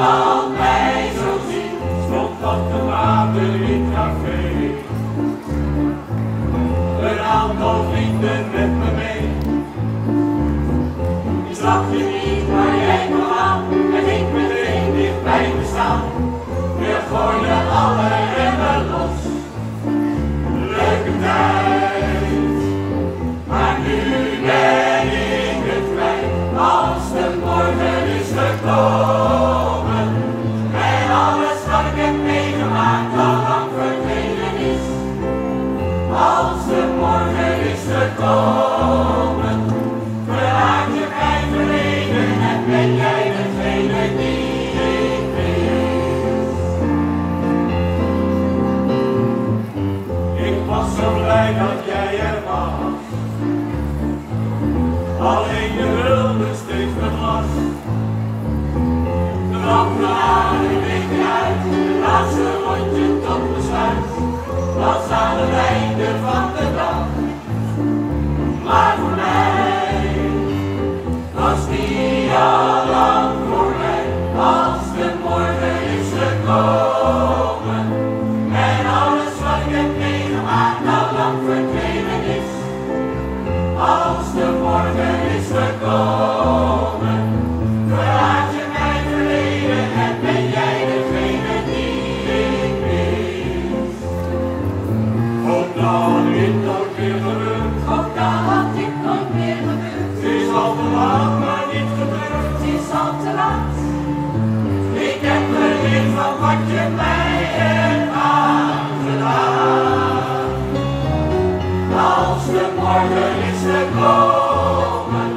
niemand mij zo ziet, stond op de water in het café. Een aantal vrienden met me mee. Je zag je niet, maar jij kwam aan en ik meteen dicht bij me staan. We gooiden alle remmen los. Leuke tijd, maar nu ben ik het kwijt. Als de morgen is gekomen en alles wat ik heb meegemaakt al lang verdwenen is. Als de morgen is gekomen, verlaat je mijn verleden en ben jij degene die ik mis. Ik was zo blij dat jij er was, alleen je hulde steeds met last. De lampen aan en ik uit, het laatste rondje tot besluit was aan het einde van de dag. Maar voor mij was die al lang voorbij. Als de morgen is gekomen en alles wat ik heb meegemaakt al lang verdwenen is. Als de morgen is gekomen, verlaat je mijn verleden en ben jij degene die ik mis. Ook dan ik nooit meer gebeurd, ook dan had ik nooit meer gebeurd. Het is al te laat, maar niet gebeurd. Het is al te laat. Ik heb geleerd van wat je mij hebt aangedaan. Als de morgen is gekomen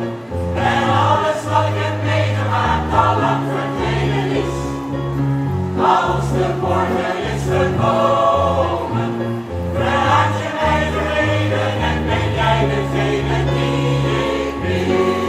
en alles wat ik heb meegemaakt al lang verdwenen is. Als de morgen is gekomen, verlaat je mij verleden en ben jij degene die ik mis.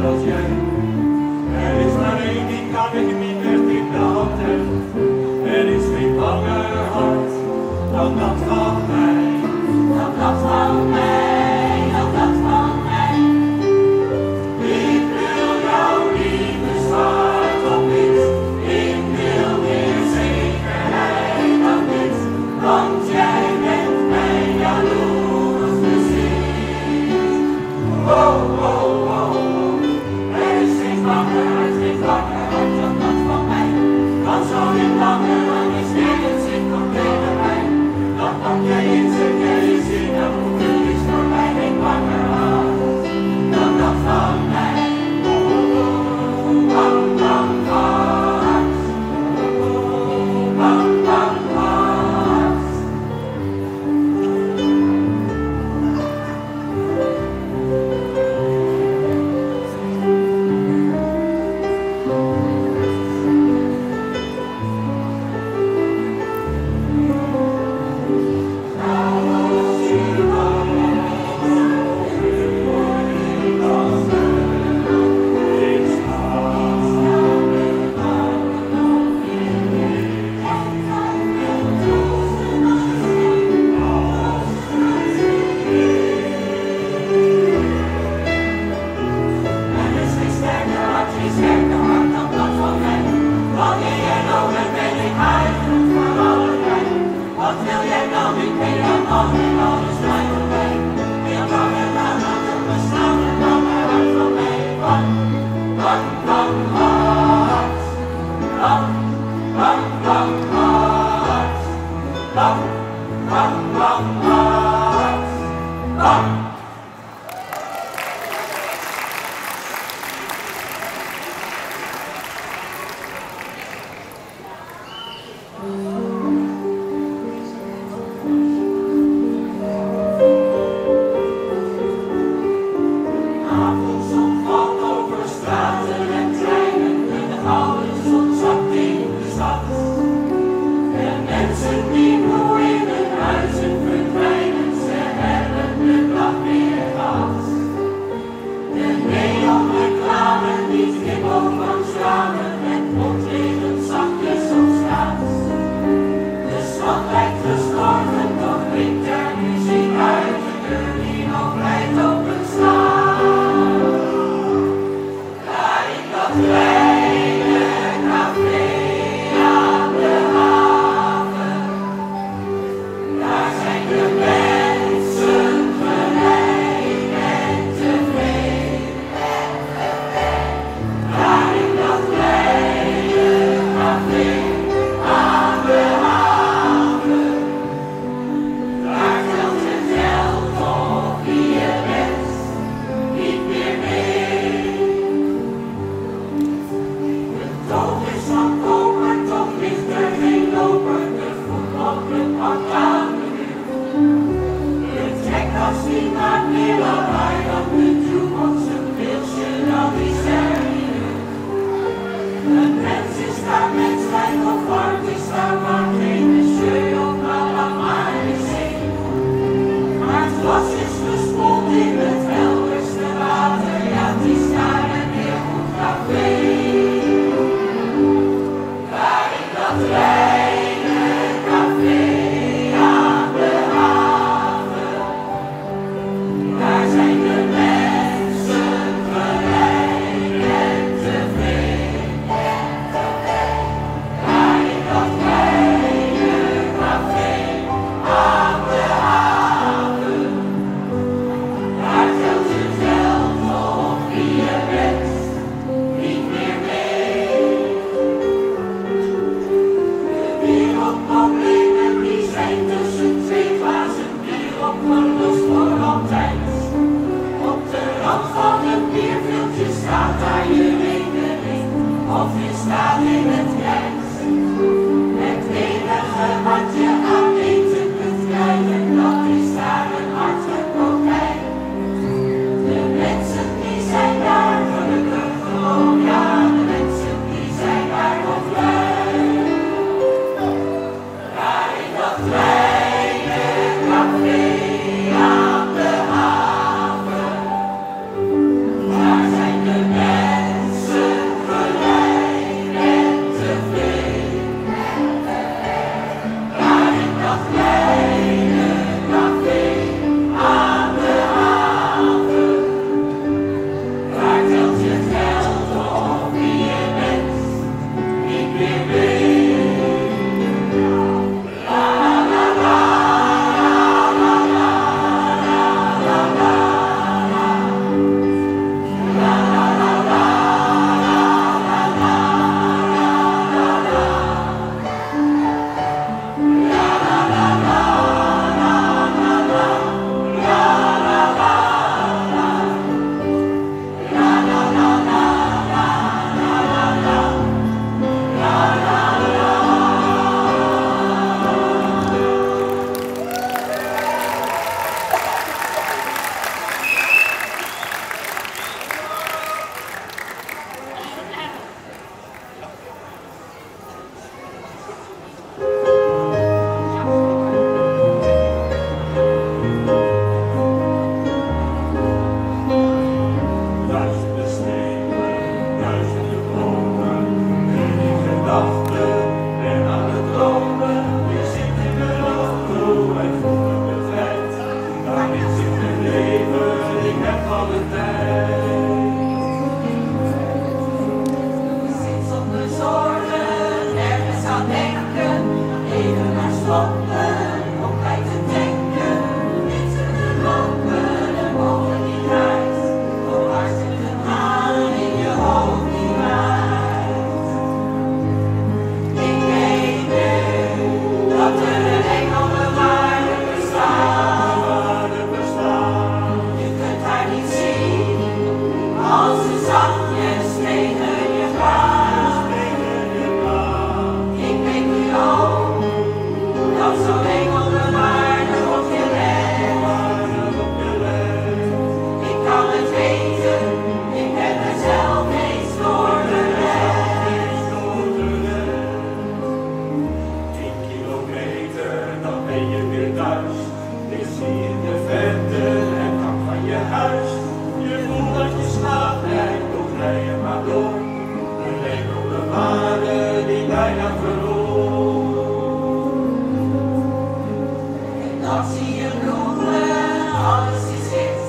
meer als jij. Er is maar één die kan ik niet echt in de hand hebben. Er is geen langer hand dan dat van mij, dan dat van mij, dan dat van mij. Ik wil jou niet bezwaar van niets, ik wil meer zekerheid dan niets, want jij bent mij jaloers precies. Oh, oh. Amen. door, en lijkt op de vader die bijna verloor. En dan zie je bloemen, alles is wit,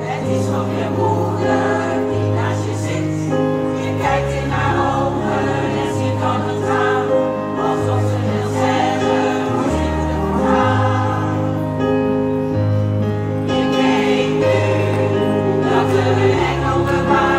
het is van je moeder die naast je zit. Je kijkt in haar ogen en ziet dan het raam, alsof ze wil zeggen hoe ze het moet gaan. Ik weet nu dat er een engel bewaart.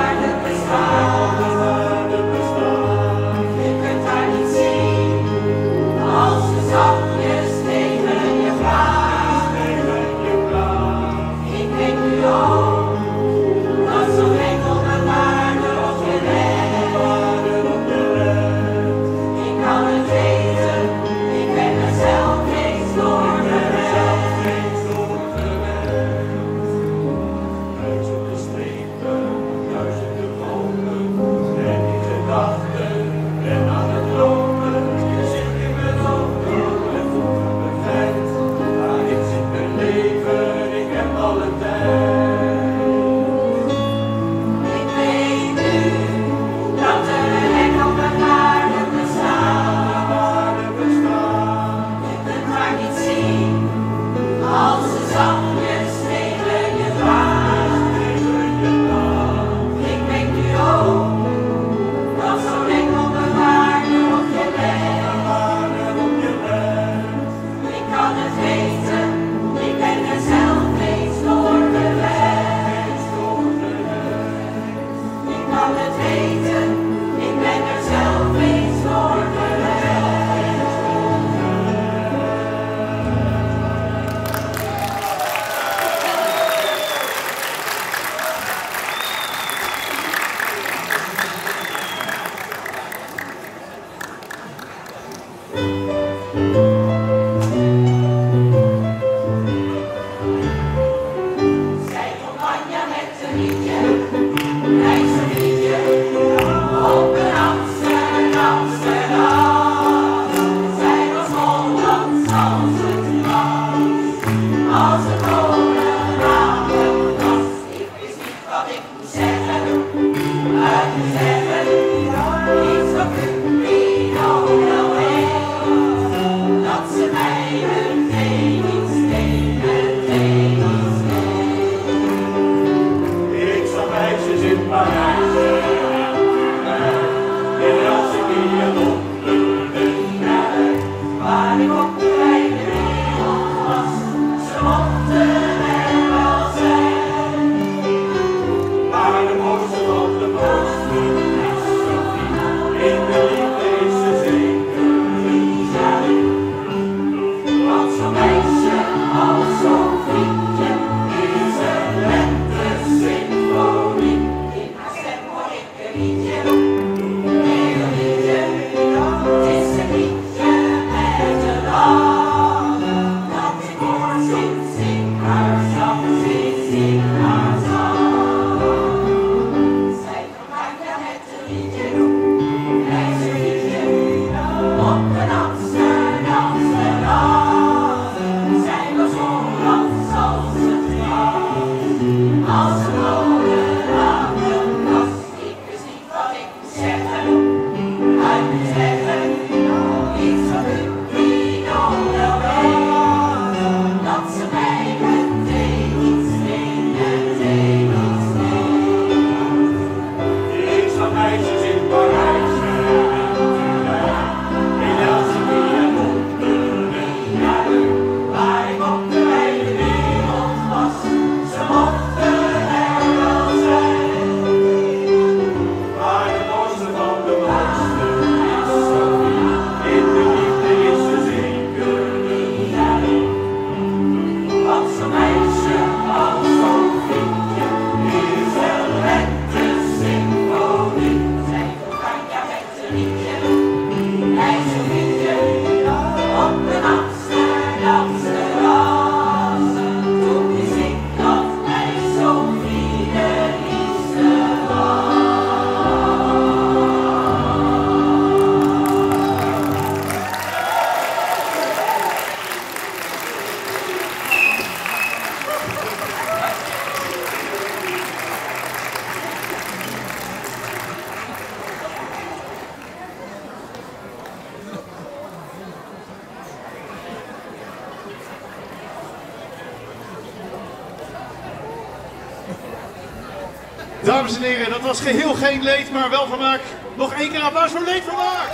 Dames en heren, dat was geheel geen leed, maar wel vermaak. Nog één keer applaus voor Leedvermaak!